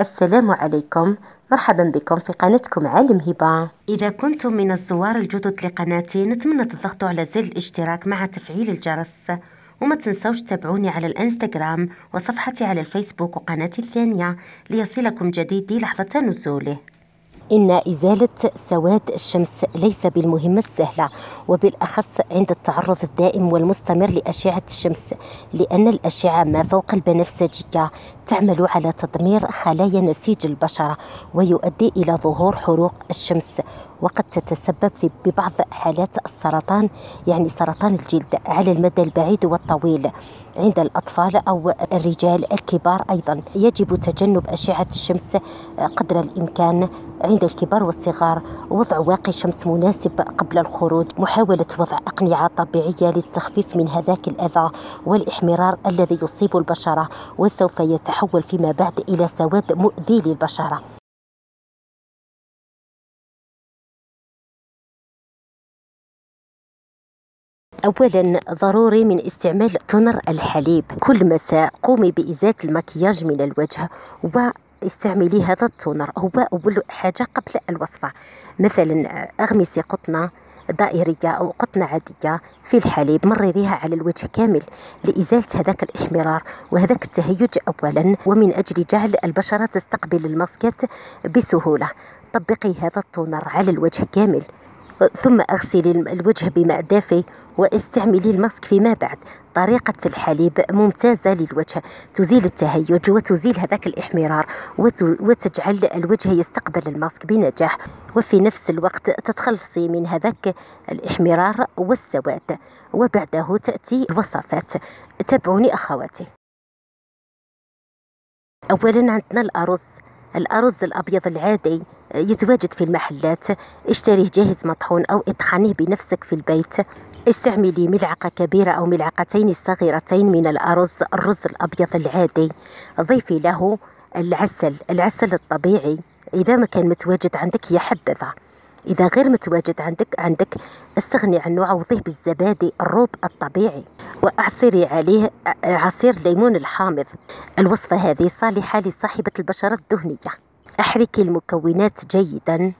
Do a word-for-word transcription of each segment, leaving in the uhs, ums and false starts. السلام عليكم، مرحبا بكم في قناتكم عالم هبة. إذا كنتم من الزوار الجدد لقناتي نتمنى تضغطوا على زر الاشتراك مع تفعيل الجرس، وما تنسوش تتابعوني على الانستغرام وصفحتي على الفيسبوك وقناتي الثانية ليصلكم جديدي لحظة نزوله. إن إزالة سواد الشمس ليس بالمهمة السهلة، وبالأخص عند التعرض الدائم والمستمر لأشعة الشمس، لأن الأشعة ما فوق البنفسجية تعمل على تدمير خلايا نسيج البشرة ويؤدي إلى ظهور حروق الشمس، وقد تتسبب في ببعض حالات السرطان، يعني سرطان الجلد على المدى البعيد والطويل عند الأطفال أو الرجال الكبار. أيضا يجب تجنب أشعة الشمس قدر الإمكان عند الكبار والصغار، وضع واقي شمس مناسب قبل الخروج، محاولة وضع أقنعة طبيعية للتخفيف من هذاك الأذى والإحمرار الذي يصيب البشرة وسوف يتحول فيما بعد إلى سواد مؤذي للبشرة. أولا، ضروري من استعمال تونر الحليب كل مساء. قومي بإزالة المكياج من الوجه و استعملي هذا التونر، هو أول حاجة قبل الوصفة. مثلا أغمسي قطنة دائرية أو قطنة عادية في الحليب، مرريها على الوجه كامل لإزالة هذاك الإحمرار وهذاك التهيج أولا، ومن أجل جعل البشرة تستقبل الماسكات بسهولة. طبقي هذا التونر على الوجه كامل، ثم أغسلي الوجه بماء دافئ واستعملي الماسك فيما بعد. طريقة الحليب ممتازة للوجه، تزيل التهيج وتزيل هذاك الإحمرار وتجعل الوجه يستقبل الماسك بنجاح، وفي نفس الوقت تتخلصي من هذاك الإحمرار والسواد. وبعده تأتي الوصفات، تابعوني أخواتي. أولا عندنا الأرز، الأرز الأبيض العادي يتواجد في المحلات، اشتريه جاهز مطحون أو اطحنيه بنفسك في البيت. استعملي ملعقة كبيرة أو ملعقتين صغيرتين من الأرز، الرز الأبيض العادي. ضيفي له العسل، العسل الطبيعي إذا ما كان متواجد عندك يا حبذا، إذا غير متواجد عندك عندك استغني عنه، عوضيه بالزبادي الروب الطبيعي، وأعصري عليه عصير ليمون الحامض. الوصفة هذه صالحة لصاحبة البشرة الدهنية. احركي المكونات جيدا،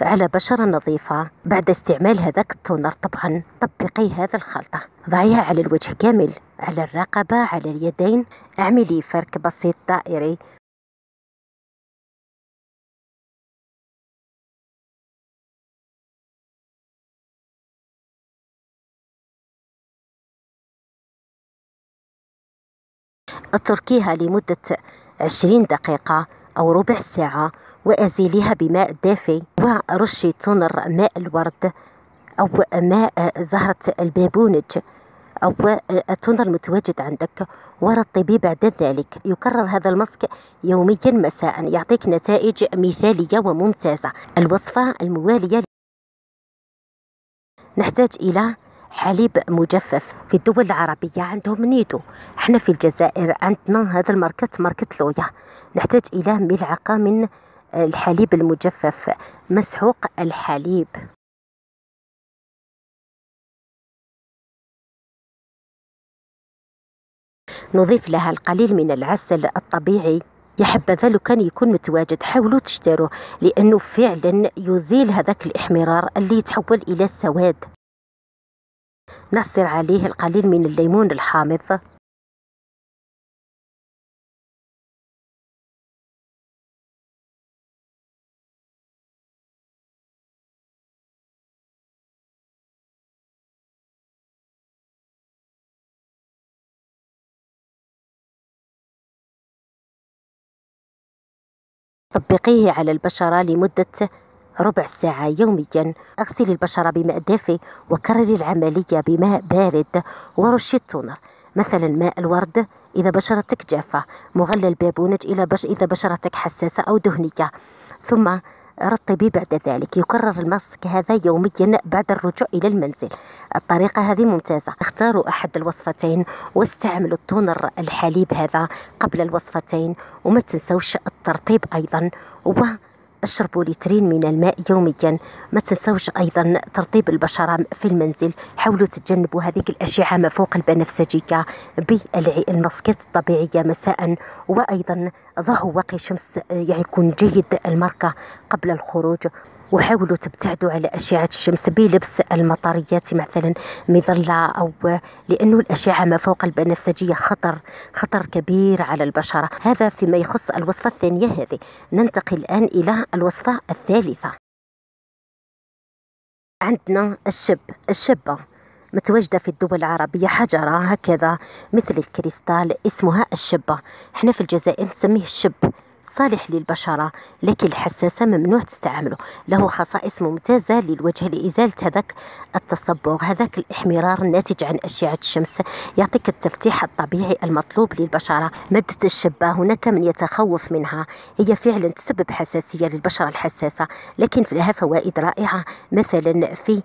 على بشرة نظيفة. بعد استعمال هذاك التونر طبعا طبقي هذا الخلطة، ضعيها على الوجه كامل، على الرقبة، على اليدين، اعملي فرك بسيط دائري. اتركيها لمدة عشرين دقيقة أو ربع ساعة، وأزيليها بماء دافئ، ورشي تونر ماء الورد أو ماء زهرة البابونج أو التونر المتواجد عندك، ورطبيه بعد ذلك. يكرر هذا المسك يوميا مساء، يعطيك نتائج مثالية وممتازة. الوصفة الموالية، نحتاج إلى حليب مجفف. في الدول العربية عندهم نيدو، احنا في الجزائر عندنا هذا الماركت، ماركت لويا. نحتاج إلى ملعقة من الحليب المجفف، مسحوق الحليب. نضيف لها القليل من العسل الطبيعي يا حبذا، لو كان يكون متواجد حاولوا تشتروه، لأنه فعلا يزيل هذاك الإحمرار اللي يتحول إلى السواد. نعصر عليه القليل من الليمون الحامض، طبقيه على البشرة لمدة ربع ساعة يوميا. اغسلي البشرة بماء دافئ وكرري العملية بماء بارد، ورشي التونر مثلا ماء الورد إذا بشرتك جافة، مغلى البابونج إذا بشرتك حساسة أو دهنية. ثم رطبي بعد ذلك. يكرر الماسك هذا يوميا بعد الرجوع إلى المنزل. الطريقة هذه ممتازة. اختاروا أحد الوصفتين واستعملوا التونر الحليب هذا قبل الوصفتين، وما تنسوش الترطيب أيضا، واشربوا لترين من الماء يوميا. ما تنسوش أيضا ترطيب البشرة في المنزل. حاولوا تتجنبوا هذه الأشعة ما فوق البنفسجية بالماسكات الطبيعية مساء، وأيضا ضعوا واقي شمس يعني يكون جيد الماركة قبل الخروج، وحاولوا تبتعدوا على أشعة الشمس بلبس المطريات مثلا مظلة، أو لأنه الأشعة ما فوق البنفسجية خطر خطر كبير على البشرة. هذا فيما يخص الوصفة الثانية هذه. ننتقل الآن إلى الوصفة الثالثة. عندنا الشب الشبة متواجدة في الدول العربية، حجرة هكذا مثل الكريستال اسمها الشبة. احنا في الجزائر نسميه الشب. صالح للبشرة لكن الحساسة ممنوع تستعمله. له خصائص ممتازة للوجه لإزالة هذاك التصبغ، هذاك الإحمرار الناتج عن أشعة الشمس. يعطيك التفتيح الطبيعي المطلوب للبشرة. مادة الشبة هناك من يتخوف منها، هي فعلا تسبب حساسية للبشرة الحساسة، لكن لها فوائد رائعة مثلا في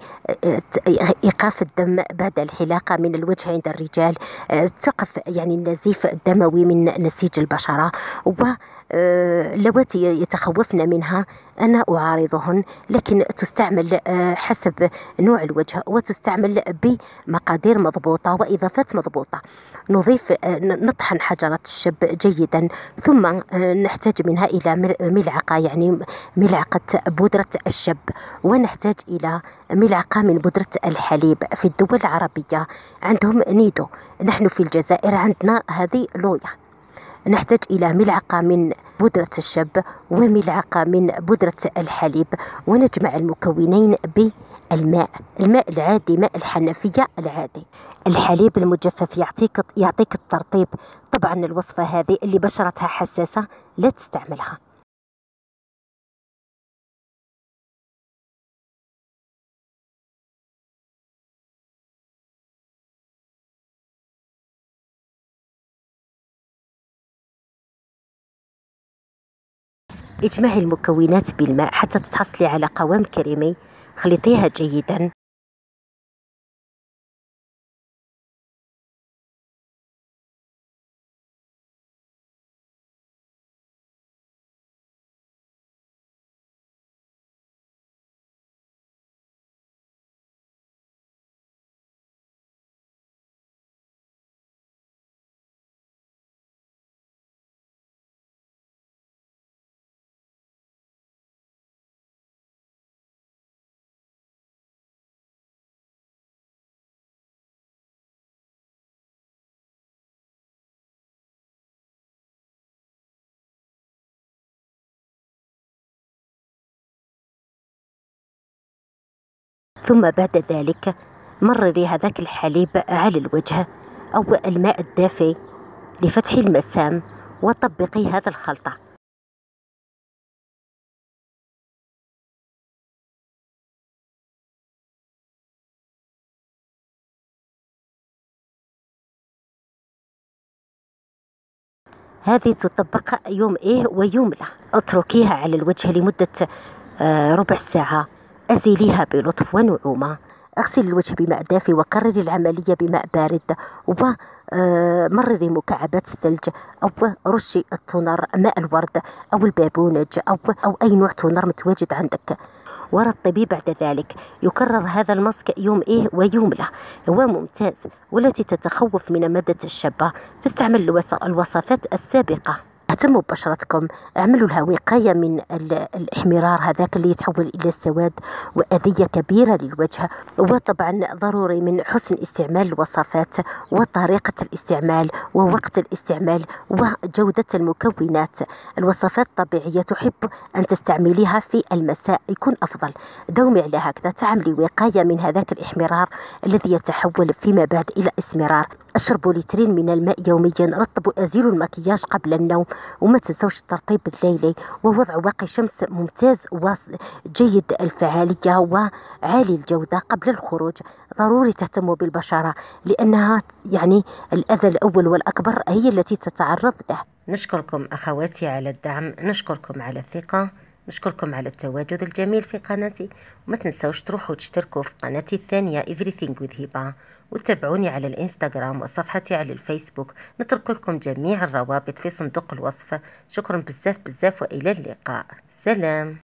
إيقاف الدم بعد الحلاقة من الوجه عند الرجال، توقف يعني النزيف الدموي من نسيج البشرة. و اللواتي يتخوفن منها أنا أعارضهن، لكن تستعمل حسب نوع الوجه وتستعمل بمقادير مضبوطة وإضافات مضبوطة. نضيف نطحن حجرة الشب جيدا، ثم نحتاج منها إلى ملعقة يعني ملعقة بودرة الشب، ونحتاج إلى ملعقة من بودرة الحليب. في الدول العربية عندهم نيدو، نحن في الجزائر عندنا هذه لويا. نحتاج إلى ملعقة من بودرة الشب وملعقة من بودرة الحليب، ونجمع المكونين بالماء، الماء العادي ماء الحنفية العادي. الحليب المجفف يعطيك يعطيك الترطيب. طبعا الوصفة هذه اللي بشرتها حساسة لا تستعملها. اجمعي المكونات بالماء حتى تحصلي على قوام كريمي، خلطيها جيدا. ثم بعد ذلك مرري هذاك الحليب على الوجه أو الماء الدافئ لفتح المسام، وطبقي هذا الخلطة. هذه تطبق يوم إيه ويوم لا. اتركيها على الوجه لمدة ربع ساعة. أزيليها بلطف ونعومة. اغسلي الوجه بماء دافئ وكرري العملية بماء بارد، ومرري مكعبات الثلج أو رشي التونر ماء الورد أو البابونج أو أو أي نوع تونر متواجد عندك، ورطبي بعد ذلك. يكرر هذا الماسك يوم إيه ويوم لا، هو ممتاز. والتي تتخوف من مادة الشبة تستعمل الوصفات السابقة. اهتموا ببشرتكم، اعملوا لها وقاية من الاحمرار هذاك اللي يتحول إلى السواد وأذية كبيرة للوجه. وطبعا ضروري من حسن استعمال الوصفات وطريقة الاستعمال ووقت الاستعمال وجودة المكونات. الوصفات الطبيعية تحب أن تستعمليها في المساء، يكون أفضل. دومي على هكذا، تعملي وقاية من هذاك الإحمرار الذي يتحول فيما بعد إلى إسمرار. اشربوا لترين من الماء يوميا. رطبوا، أزيلوا المكياج قبل النوم، وما تنسوش الترطيب الليلي، ووضع واقي شمس ممتاز وجيد الفعالية وعالي الجودة قبل الخروج. ضروري تهتموا بالبشرة لأنها يعني الأذى الأول والأكبر هي التي تتعرض له. نشكركم أخواتي على الدعم، نشكركم على الثقة، نشكركم على التواجد الجميل في قناتي، وما تنسوش تروحوا تشتركوا في قناتي الثانية Everything with Hiba، وتابعوني على الانستغرام وصفحتي على الفيسبوك. نترك لكم جميع الروابط في صندوق الوصف. شكرا بزاف بزاف وإلى اللقاء. سلام.